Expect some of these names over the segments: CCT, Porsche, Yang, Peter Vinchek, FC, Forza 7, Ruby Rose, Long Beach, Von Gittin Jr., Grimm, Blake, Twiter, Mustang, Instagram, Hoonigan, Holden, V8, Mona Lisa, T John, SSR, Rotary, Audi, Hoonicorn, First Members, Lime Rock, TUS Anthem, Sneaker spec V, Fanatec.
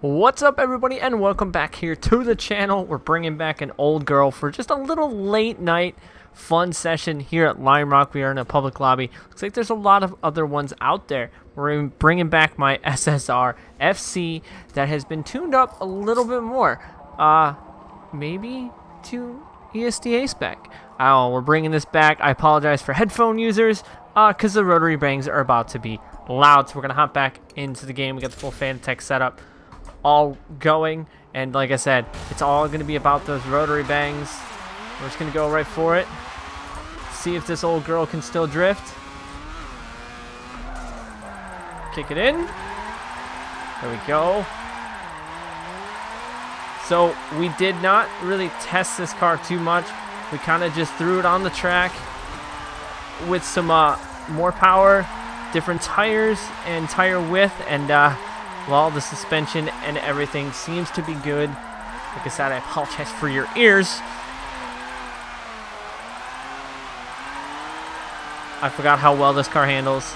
What's up, everybody, and welcome back here to the channel. We're bringing back an old girl for just a little late night fun session here at Lime Rock. We are in a public lobby. Looks like there's a lot of other ones out there. We're bringing back my SSR FC that has been tuned up a little bit more, maybe to ESDA spec. Oh, we're bringing this back. I apologize for headphone users because the rotary bangs are about to be loud. So we're gonna hop back into the game. We got the full Fanatec setup all going, and like I said, it's all going to be about those rotary bangs. We're just going to go right for it, see if this old girl can still drift. Kick it in, there we go. So we did not really test this car too much. We kind of just threw it on the track with some more power, different tires and tire width, and well, the suspension and everything seems to be good. Like I said, I apologize for your ears. I forgot how well this car handles.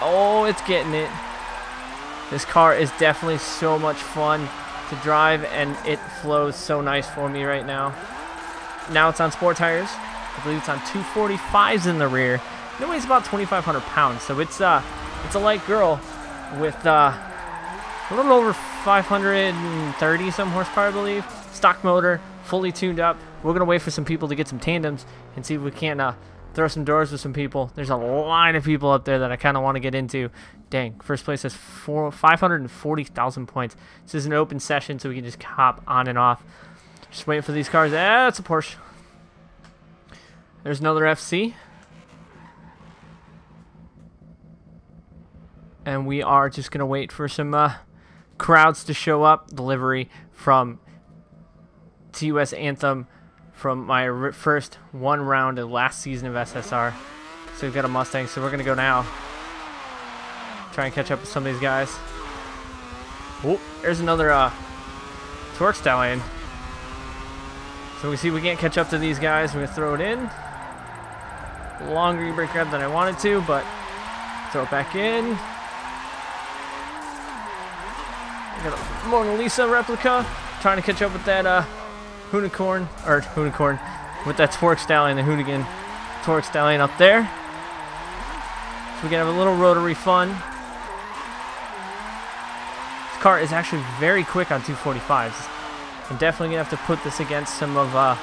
Oh, it's getting it. This car is definitely so much fun to drive, and it flows so nice for me right now. Now it's on sport tires. I believe it's on 245s in the rear. It weighs about 2,500 pounds, so it's a light girl with a little over 530 some horsepower, I believe. Stock motor, fully tuned up. We're gonna wait for some people to get some tandems and see if we can throw some doors with some people. There's a line of people up there that I kind of want to get into. Dang, first place has 540,000 points. This is an open session, so we can just hop on and off. Just waiting for these cars. Ah, it's a Porsche. There's another FC. And we are just going to wait for some crowds to show up. Delivery from TUS Anthem from my first one round of last season of SSR. So we've got a Mustang, so we're going to go now. Try and catch up with some of these guys. Oh, there's another Twerkstallion. So we see we can't catch up to these guys. We're going to throw it in. Longer brake grab than I wanted to, but throw it back in. Got a Mona Lisa replica, trying to catch up with that Hoonicorn, with that Twerkstallion, the Hoonigan Twerkstallion up there. So we can have a little rotary fun. This car is actually very quick on 245s. I'm definitely gonna have to put this against some of the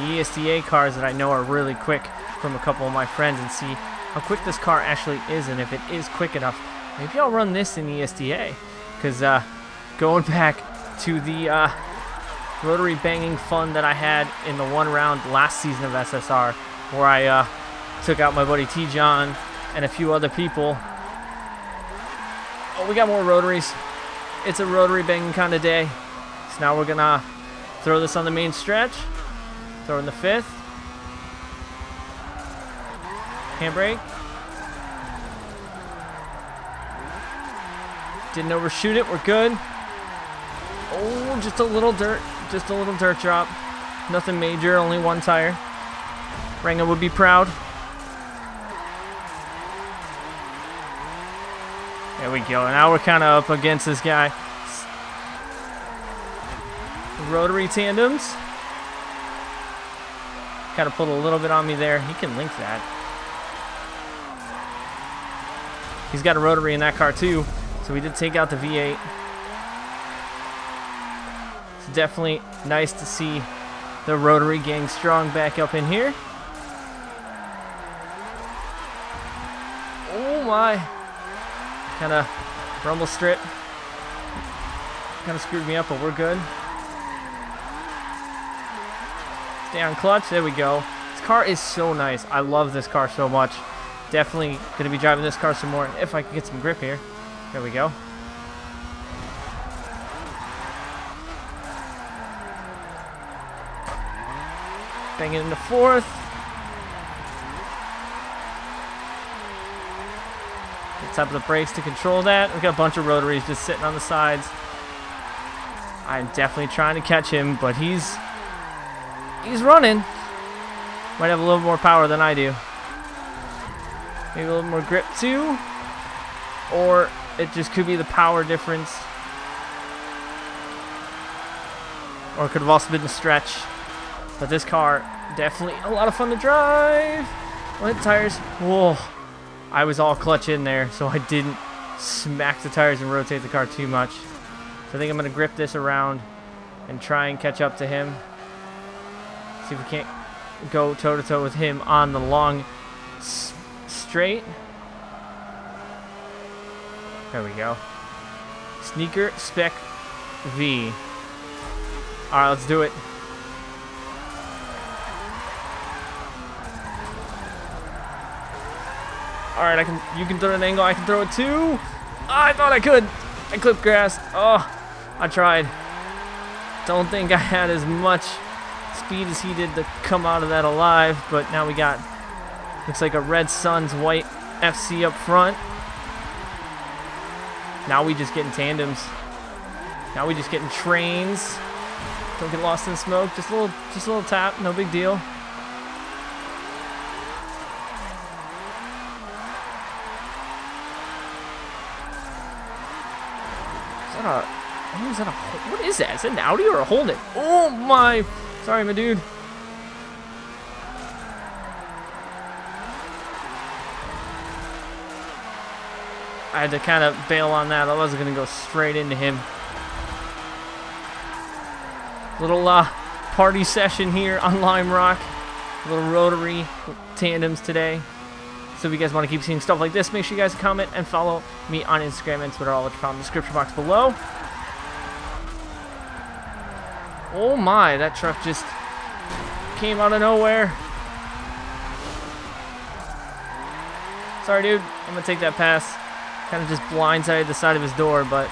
ESDA cars that I know are really quick from a couple of my friends, and see how quick this car actually is, and if it is quick enough. Maybe I'll run this in ESDA, because going back to the rotary banging fun that I had in the one round last season of SSR, where I took out my buddy T John and a few other people. Oh, we got more rotaries. It's a rotary banging kind of day. So now we're gonna throw this on the main stretch. Throw in the fifth. Handbrake. Didn't overshoot it, we're good. Oh, just a little dirt. Just a little dirt drop. Nothing major, only one tire. Rango would be proud. There we go. Now we're kind of up against this guy. Rotary tandems. Kind of pulled a little bit on me there. He can link that. He's got a rotary in that car too. So we did take out the V8. It's definitely nice to see the rotary gang strong back up in here. Oh my. Kind of rumble strip. Kind of screwed me up, but we're good. Stay on clutch. There we go. This car is so nice. I love this car so much. Definitely going to be driving this car some more if I can get some grip here. There we go. Bang it into fourth. Up the brakes to control that. We've got a bunch of rotaries just sitting on the sides. I'm definitely trying to catch him, but he's running. Might have a little more power than I do. Maybe a little more grip too. Or it just could be the power difference. Or it could have also been the stretch. But this car, definitely a lot of fun to drive. Led tires. Whoa. I was all clutch in there, so I didn't smack the tires and rotate the car too much. So I think I'm going to grip this around and try and catch up to him. See if we can't go toe-to-toe with him on the long straight. There we go. Sneaker spec V. Alright, let's do it. Alright, you can throw an angle, I can throw it too. Oh, I thought I could. I clipped grass. Oh, I tried. Don't think I had as much speed as he did to come out of that alive, but now we got, looks like a Red Suns white FC up front. Now we just get in tandems. Now we just get in trains. Don't get lost in smoke. Just a little tap, no big deal. What is that? Is it an Audi or a Holden? Oh my! Sorry, my dude. I had to kind of bail on that. I wasn't gonna go straight into him. Little party session here on Lime Rock. Little rotary tandems today. So if you guys want to keep seeing stuff like this, make sure you guys comment and follow me on Instagram and Twitter. All which are found in the description box below. Oh my, that truck just came out of nowhere. Sorry, dude. I'm going to take that pass. Kind of just blindsided the side of his door, but...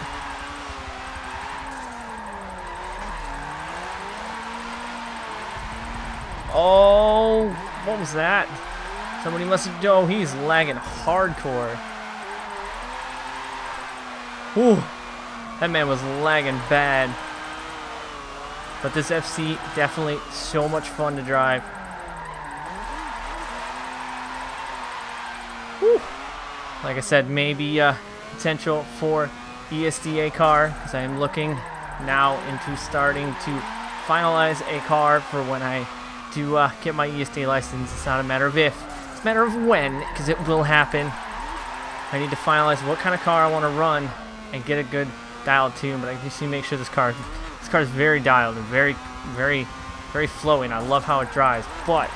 Oh, what was that? Somebody must have... Oh, he's lagging hardcore. Whew. That man was lagging bad. But this FC, definitely so much fun to drive. Whew. Like I said, maybe potential for ESDA car, because I am looking now into starting to finalize a car for when I do get my ESDA license. It's not a matter of if. It's a matter of when, because it will happen. I need to finalize what kind of car I want to run and get a good dialed tune, but I just need to make sure this car... This car is very dialed and very, very, very flowing. I love how it drives, but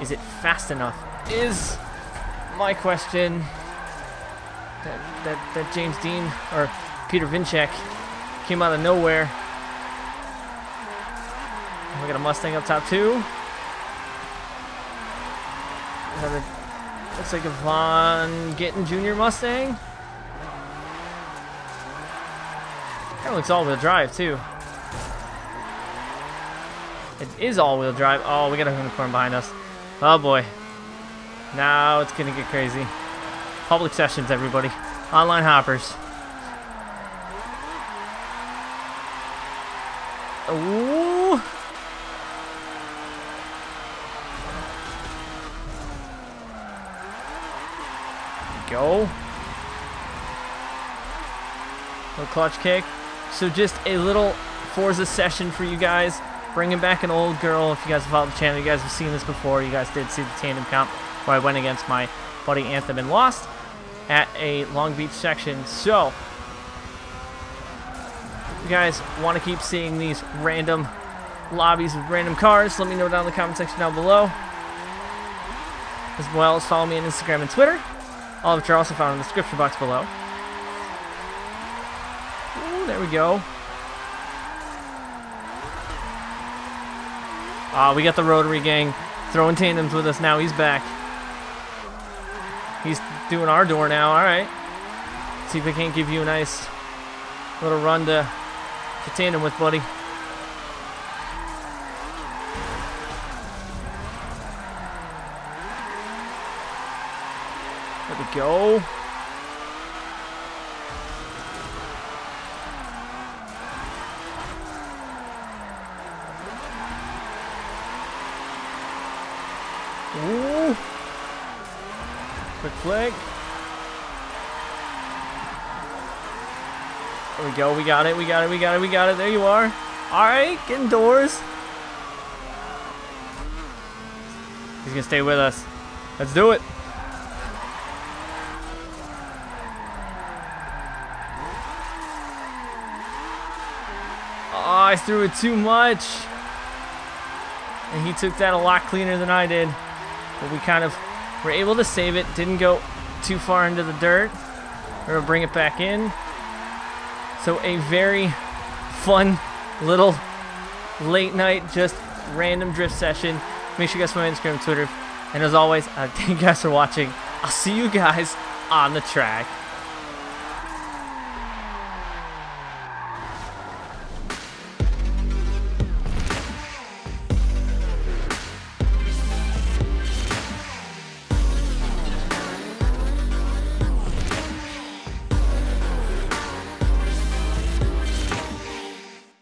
is it fast enough? Is my question. That James Dean or Peter Vinchek came out of nowhere. We got a Mustang up top too. Another, looks like a Von Gittin Jr. Mustang. That looks all-wheel drive too. It is all-wheel drive. Oh, we got a Hoonicorn behind us. Oh, boy. Now it's going to get crazy. Public sessions, everybody. Online hoppers. Ooh. Go. Little clutch kick. So just a little Forza session for you guys. Bringing back an old girl. If you guys have followed the channel, you guys have seen this before. You guys did see the tandem comp where I went against my buddy Anthem and lost at a Long Beach section. So, if you guys want to keep seeing these random lobbies with random cars, let me know down in the comment section down below. As well as follow me on Instagram and Twitter, all of which are also found in the description box below. Ooh, there we go. We got the rotary gang throwing tandems with us now. He's back. He's doing our door now. All right. See if we can't give you a nice little run to tandem with, buddy. There we go. Ooh. Quick flick. There we go. We got it. We got it. We got it. We got it. There you are. All right. Get indoors. He's going to stay with us. Let's do it. Oh, I threw it too much. And he took that a lot cleaner than I did. But we kind of were able to save it. Didn't go too far into the dirt. We're going to bring it back in. So a very fun little late night, just random drift session. Make sure you guys follow my Instagram and Twitter. And as always, thank you guys for watching. I'll see you guys on the track.